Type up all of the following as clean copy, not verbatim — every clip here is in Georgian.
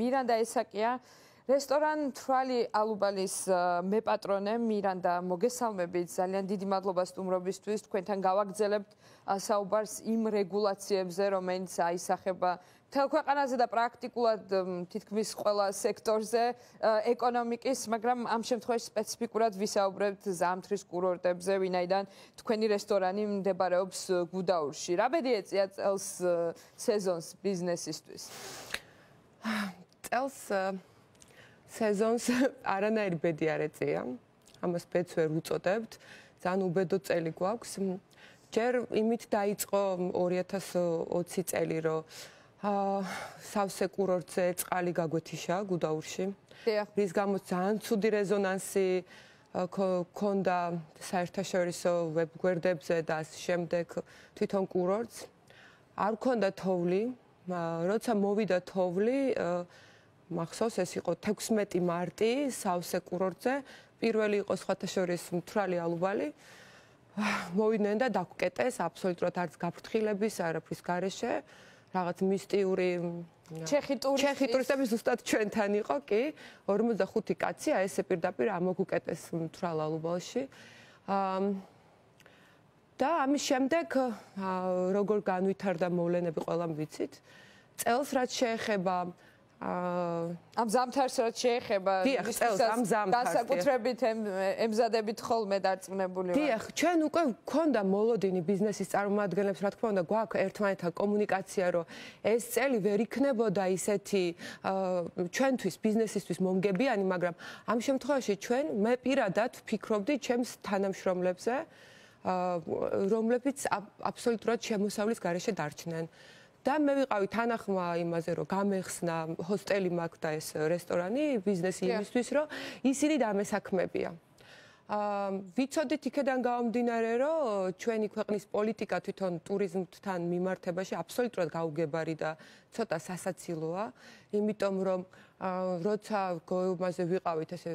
Miranda Esakya, restoran Მთვრალი Alubalis mepatrone Miranda mogesalmebit, ძალიან დიდი მადლობა სტუმრობისთვის, თქვენთან გავაგრძელებთ საუბარს იმ რეგულაციებზე, რომელიც აისახება მთელ ქვეყანაზე და პრაქტიკულად თითქმის ყველა სექტორზე ეკონომიკის, მაგრამ ამ შემთხვევაში სპეციფიკურად ვისაუბრებთ ზამთრის კურორტებზე, ვინაიდან თქვენი რესტორანი მდებარეობს გუდაურში. Რა ბედი ეწია წელს სეზონს ბიზნესისთვის? წელს sezonul arănări bediareția, am spățuie ruțotept, zan ubedot elicuax, cer imit taiț o orietas o țiț eliro, sau securorțeț aliga gotișa, gudaurși, risgamot zan, sudi rezonansi, conda saertașoriso webguerdebze das shemdek tviton kurorts, ar conda tovli, roța movida tovli, Maxos este o 16 martie sau securorze, pirueli o sfătășoris Მთვრალი ალუბალი. Movinenda dacă căteș absolut rotați capturile biserică priscarește, ragat mistiuri. Cehituri să biserică centani roci, ormuz da xuticații, aese pirdapir amocu căteș Მთვრალი ალუბალში. Da, am șemdek rogol ganui tarda molene biqolam vicit. Cels rat shecheba. Am zamtars rachecheba. Am zamtars. Dasar potrebit emzadebit xolme dartsmnebuli. Diakh, chven uqve konda molodini biznesis armadgenebs ra thkma unda gwaq ertmanetgan komunikatsia ro es tseli ver ikneboda iseti chventvis biznesistvis momgebiani, magram am shemtqveshi chven me piradat vfikrobdi chems tanamshromlebze, romlepits absolutrad chemosavlis gareshe darchnen. Da, mă viau tânăxma imazero, gamexna, hosteli magtais, restorani, biznesi mistuisro, isini da mesakmebia. Vicode tikedan gaum dinarero, chveni qveqnis politika tviton turizmttan mimartebashi absolutrad gaugebari da tsota sasatsiloa, imitom rom rotsa gomaze viqavit ese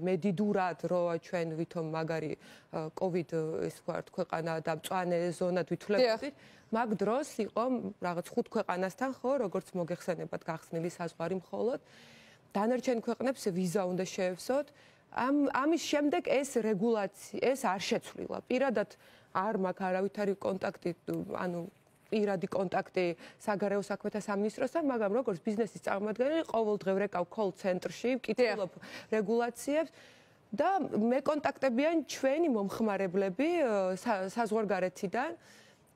medidurad ro chven vitom magari covid es qart qeqana damtqane zona vitulebdit. Მაგ დროს იყო რაღაც 5 ქვეყანასთან ხო, როგორც მოგეხსენებათ, გახსნილი საზღვარი მხოლოდ დანარჩენ ქვეყნებს ვიზა უნდა შეევსოთ. Ამის შემდეგ ეს რეგულაცია, ეს არ შეცვლილა. Პირადად არ მაქვს არავითარი კონტაქტი, ანუ პირადი კონტაქტი საგარეო საქმეთა სამინისტროსთან, მაგრამ როგორც ბიზნესის წარმომადგენელი, ყოველდღიურე კოლ ცენტრში ვკითხულობ რეგულაციებს. და მე კონტაქტებიან ჩვენი მომხმარებლები საზღვარგარეთიდან.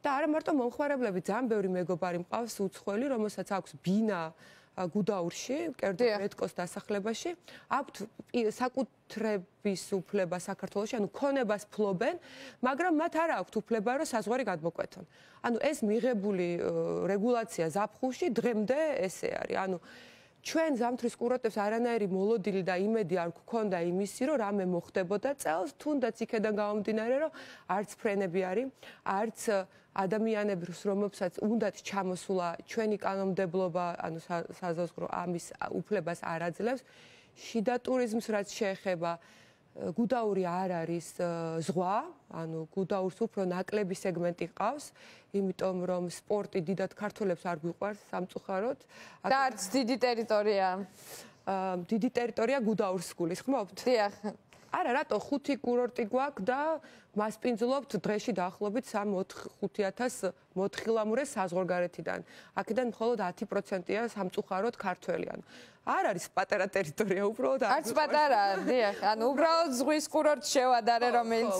Dar martom am xvarat la bitan, beuri megobarim, absolut xoli, romosa tax bina gudaurshi, erdoret costa saxlebashi, apt sakutrebis uplebas sakartoloshi, anu konebas ploben, magram mat ara aktu plebaro sazvari gadmokveton. Anu ez migebuli regulatsia zapxushi, dremde ese ari, anu ჩვენ ზამთრის კურორტებს არანაირი მოლოდილი და იმედი არ გქონდა იმისი, რომ რამე მოხდებოდა წელს, თუნდაც იქიდან გამომდინარე, რომ არც ფრენები არის, არც ადამიანებს, რომელსაც უნდათ ჩამოსულა ჩვენი კანონმდებლობა, ანუ საზოგადო ამის უფლებას არ აძლევს. შიდა ტურიზმს რაც შეეხება, გუდაური არ არის ზღვა, ანუ გუდაურს უფრო ნაკლები სეგმენტი ყავს, იმიტომ რომ სპორტი დიდად ქართველებს არ გვიყვარს სამწუხაროდ. და არც დიდი ტერიტორია. დიდი ტერიტორია გუდაურს გულისხმობთ? დიახ. არა, რატო 5 კურორტი გვაქვს და მასპინძლობთ დღეში დაახლოებით 3-4 4 საზღვარგარეთიდან. Აქედან მხოლოდ 10%-ია სამწუხაროდ ქართველი, ანუ არ არის პატარა ტერიტორია უბრალოდ. არც პატარა, დიახ, ანუ უბრალოდ ზღვის კურორტს შევადარე, რომელიც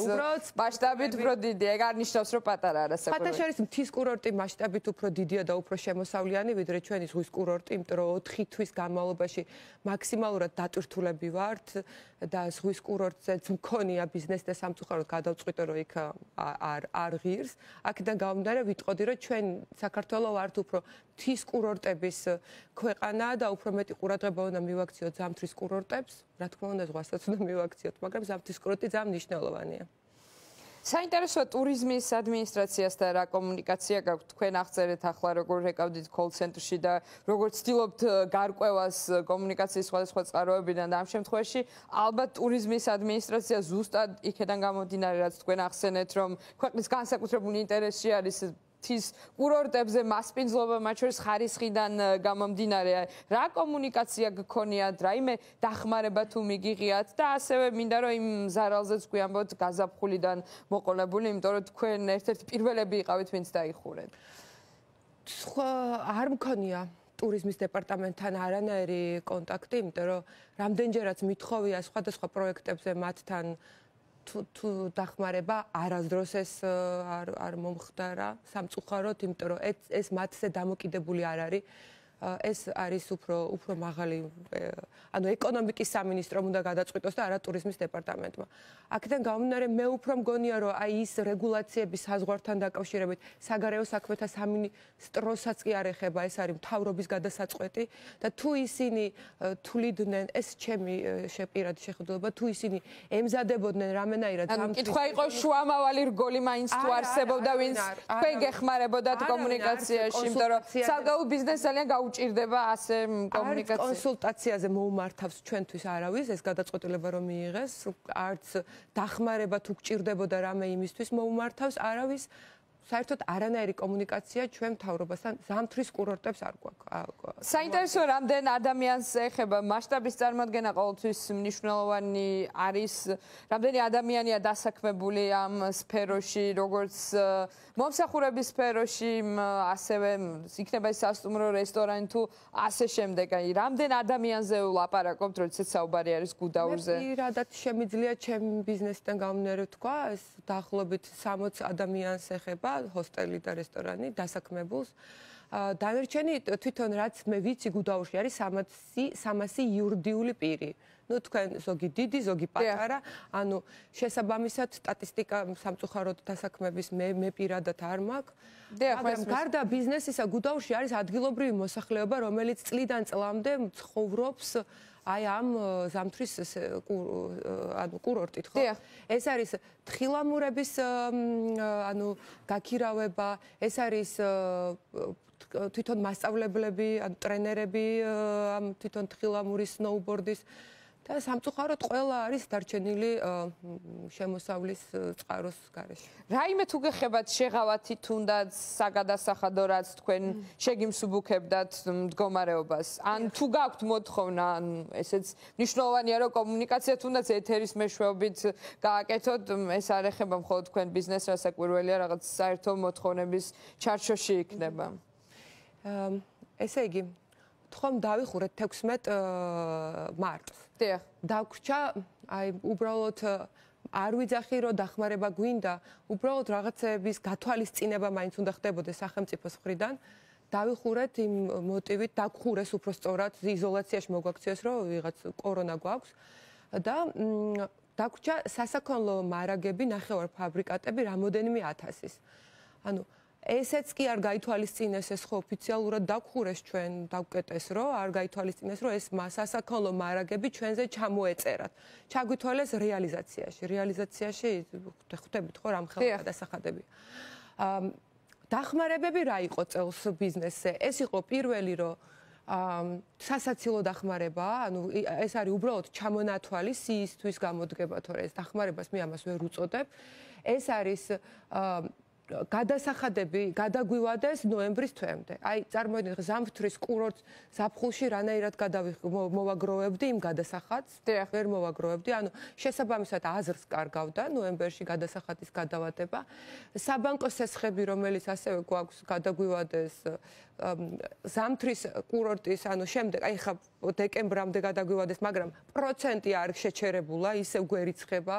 მასშტაბით უფრო დიდია, ეგ არ ნიშნავს, რომ პატარა არა საკურორტი. ხათაშორის მთის კურორტი მასშტაბით უფრო დიდია და უფრო შემოსავლიანი, ვიდრე ჩვენი ზღვის კურორტი, იმიტომ რომ 4 თვის განმავლობაში მაქსიმალურად დატვირთულები ვართ და ზღვის კურორტზეც მქონია ბიზნესი და სამწუხაროდ გადავწყვიტე, რომ იქ არ ღირს. აქედან გამომდინარე ვიტყოდი, რომ ჩვენ საქართველოს ვართ უფრო მთის კურორტების ქვეყანა და უფრო მეტი ყურადღება უნდა მივაქციოთ ზამთრის კურორტებს, რა თქმა უნდა ზღვასაც უნდა მივაქციოთ, მაგრამ ზამთრის კურორტი ძალიან მნიშვნელოვანია. საინტერესოა ტურიზმის ადმინისტრაციასთან რა კომუნიკაცია გაქვთ? თქვენ აღწერეთ ახლა როგორ რეკავდით კოლ ცენტრში და როგორ ცდილობთ გარკვევას კომუნიკაციის სხვადასხვა წყაროებიდან და ამ შემთხვევაში ალბათ ტურიზმის ადმინისტრაცია ზუსტად იქიდან გამომდინარე, რაც თქვენ ახსენეთ, რომ ქვეყნის განსაკუთრებული ინტერესი არის tis kurortebze masspindzloba მათ შორის ხარისხიდან გამომდინარე რა კომუნიკაცია გქონიათ რაიმე დახმარება თუ მიგიღიათ და ასევე მინდა რომ იმ ზარალზეც გვიამბოთ გაზაფხულიდან მოყოლებული იმიტომ რომ თქვენ ერთ-ერთი პირველები იყავით ვინც დაიხურეთ არ მქონია ტურიზმის დეპარტამენტთან არანაირი კონტაქტი იმიტომ რომ რამდენჯერაც მითხოვია სხვადასხვა პროექტებზე მათთან თუ დახმარება არასდროს ეს არ მომხდარა სამწუხაროდ იმიტომ რომ ეს მათზე დამოკიდებული არ არის ეს არის უფრო მაღალი ანუ ეკონომიკის სამინისტრომ უნდა გადაწყვიტოს და არა ტურიზმის დეპარტამენტმა აქედან გამომდინარე მე უფრო მგონია რომ აი ის რეგულაციები საზღვართან დაკავშირებით საგარეო საქმეთა სამინისტროსაც კი არ ეხება ეს არის მთავრობის გადასაწყვეტი და თუ ისინი თვლიდნენ ეს ჩემი შეპირადი შეხედულება თუ ისინი ემზადებოდნენ რამენაირად ამ კითხვა იყო შუამავალი რგოლი მაინც თუ არსებობდა ვინც თქვენ გეხმარებოდათ კომუნიკაციაში იმიტომ რომ საგაუ ბიზნესს ძალიან გაუ ჭირდება ასე კომუნიკაცია. კონსულტაციაზე მოუმართავს ჩვენთვის არავის ეს გადაწყვეტილება რომ მიიღეს, არც დახმარება თუ გჭირდებოდა რამე იმისთვის მოუმართავს არავის. Საერთოდ არანაირი კომუნიკაცია ჩვენ მთავრობასთან ზამთრის კურორტებს არ გვაქვს. Საინტერესო რამდენ ადამიანს ეხება მასშტაბის წარმოქმნა ყოველთვის მნიშვნელოვანი არის. Რამდენი ადამიანია დასაქმებული ამ სფეროში, როგორც მომსახურების სფეროში, ასევე იქნება სასტუმრო, რესტორანი თუ ასე შემდეგ. Აი, რამდენ ადამიანზე ვლაპარაკობთ, როდესაც საუბარი არის გუდაურზე? მე პირადად შემიძლია ჩემი ბიზნესიდან გამომდინარე თქვა, ეს დაახლოებით 60 ადამიანს ეხება. Hosteli და რესტორანი დასაქმებულს დამერჩენი თვითონ რაც მე ვიცი გუდაურში არის 300 იურიდიული პირი ну თქვენ ზოგი დიდი ზოგი პატარა ანუ შესაბამისად სტატისტიკა სამწუხაროდ დასაქმების მე პირადად არ მაქვს მაგრამ გარდა ბიზნესისა გუდაურში არის ადგილობრივი მოსახლეობა რომელიც წლიდან წლამდე ცხოვრობს აი am ზამთრის ანუ კურორტით ხო ეს არის თხილამურების ანუ გაქირავება ეს არის თვითონ მასწავლებლები ანუ ტრენერები ამ თვითონ თხილამურის სნოუბორდის და სამწუხაროდ ყველა არის დარჩენილი შემოსავლის წყაროს გარეშე. Რაიმე თუ გეხებათ შეღავათი თუნდაც საგადასახადო რაც თქვენ შეგიმსუბუქებდათ მდგომარეობას. ან თუ გაქვთ მოთხოვნა, ან ესეც მნიშვნელოვანია რომ კომუნიკაცია თუნდაც ეთერის მეშვეობით გააკეთოთ. ეს არ ეხება მხოლოდ თქვენ ბიზნესს, რასაკვირველია რაღაც საერთო მოთხოვნების ჩარჩოში იქნება. ესე იგი ხომ დავიხურეთ 16 მარტს. Დაგვრჩა აი უბრალოდ არ ვიძახი რომ დახმარება გვინდა, უბრალოდ რაღაცების გათვალისწინება მაინც უნდა ხდებოდეს სახელმწიფოს მხრიდან. Დავიხურეთ იმ მოტივით, დაგხურეს უფრო სწორად იზოლაციაში მოგვაქციეს რომ ვიღაც კორონა გვაქვს და დაგვრჩა სასაქონლო მარაგები, ნახევარფაბრიკატები რამოდენიმე 1000-ის. Ანუ ესეც კი არ გაითვალისწინეს ეს ხო ოფიციალურად დაგხურეს ჩვენ დავკეტეს რომ არ გაითვალისწინეს რომ ეს სასაქონლო მარაგები ჩვენზე ჩამოეწერათ. Ჩაგვითვალეს რეალიზაციაში. რეალიზაციაში ხვდებით ხო რამ ხელა დასახადები. დახმარებები რა იყო წელს ბიზნესზე? ეს იყო პირველი რომ სასაცილო დახმარება, ანუ ეს არის უბრალოდ ჩამონათვალი სიისთვის გამოდგება, თორე ეს დახმარებას მე ამას ვერ უწოდებ. ეს არის გადასახადები გადაგვივადეს ნოემბრის თვემდე. Აი, წარმოიდგინეთ ზამთრის კურორტს ზაფხულში რანაირად მოვაგროვებდი იმ გადასახადს, ვერ მოვაგროვებდი. Ანუ შესაბამისად აზრს კარგავდა ნოემბერში გადასახადის გადავადება. საბანკო სესხები, რომელიც ასევე გვაქვს გადაგვივადეს ზამთრის კურორტის, ანუ შემდეგ, აი ხა დეკემბრამდე გადაგვივადეს, მაგრამ პროცენტი არ შეჩერებულა, ისევ გვერიცხება.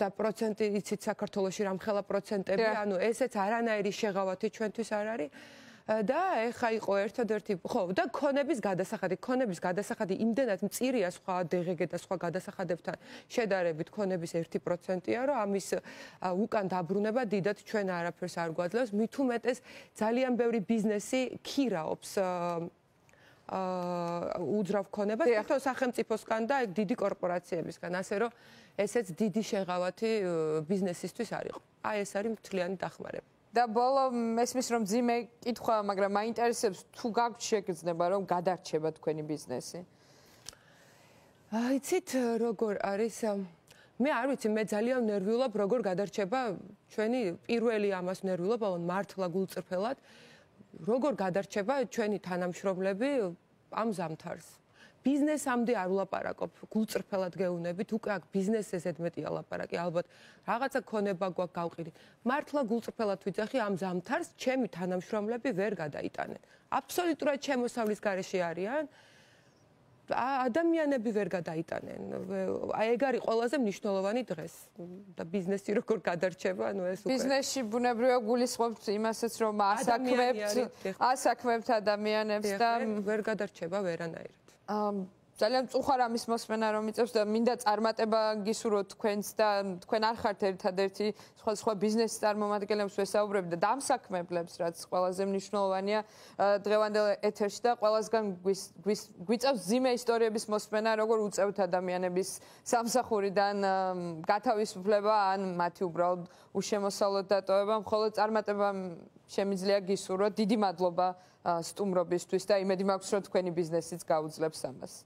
Da procente იცით საქართველოში რამხელა პროცენტები ანუ ესეც არანაირი შეღავათი ჩვენთვის არ არის და ეხა იყო ერთადერთი ხო და ქონების გადასახადი იმდენად მწირია სხვა DGG და სხვა გადასახადებთან შედარებით ქონების 1%-ია რომ ამის უკან დაბრუნება დიდად ჩვენ არაფერს არ გვაძლევს მით უმეტეს ძალიან ბევრი ბიზნესი ქირაობს უძრავ ქონებას თვითონ სახელმწიფოსგან და დიდი კორპორაციებისგან ასე რომ ესეც დიდი შეღავათი ბიზნესისთვის არ იყო აი ეს არის მთლიანი დახმარება და ბოლო მესმის რომ ძიმე კითხვა მაგრამ მაინტერესებს თუ გაგვთ შეგეძნება რომ გადარჩება თქვენი ბიზნესი აი იცით როგორ არის მე არ ვიცი, მე ძალიან ნერვიულობ, როგორ გადარჩება ჩვენი პირველი ამას ნერვიულობ, ან მართლა გულწრფელად, როგორ გადარჩება ჩვენი თანამშრომლები ამ ზამთარს. Ბიზნესამდე არ ვლაპარაკობ, გულწრფელად გეუნებით, უკვე აქ ბიზნესზე ზედმეტია ლაპარაკი, ალბათ რაღაცა ქონება გვაქვს გავყიდი. მართლა გულწრფელად ვიძახი ამ ზამთარს, ჩემი თანამშრომლები ვერ გადაიტანენ. Აბსოლუტურად შემოსავლის გარეშე არიან. Ადამიანები ვერ გადაიტანენ. Აი ეგ არის ყველაზე მნიშვნელოვანი დღეს. და ბიზნესი როგორ გადარჩება, ანუ ეს უკვე. Ბიზნესში ბუნებრივია გულისხმობთ იმასაც, რომ ასაქმებთ ადამიანებს და ვერ გადარჩება ვერანაირად. Ძალიან წუხარ ამის მოსმენა რომ იწევს და მინდა წარმატება გისურვოთ თქვენს და თქვენ არ ხართ ერთადერთი სხვა ბიზნესის წარმომადგენლებს ვესაუბრებ და დამსაქმებლებს რაც ყველაზე მნიშვნელოვანია დღევანდელ ეთერში და ყველასგან გვიწევს ძიმე ისტორიების მოსმენა როგორ უწევთ ადამიანების სამსახურიდან გათავისუფლება ან მათი უბრალოდ უშემოსავლოდ დატოვება მხოლოდ წარმატება შემიძლია გისურვოთ დიდი მადლობა სტუმრობისთვის და იმედი მაქვს რომ თქვენი ბიზნესიც გაუძლებს ამას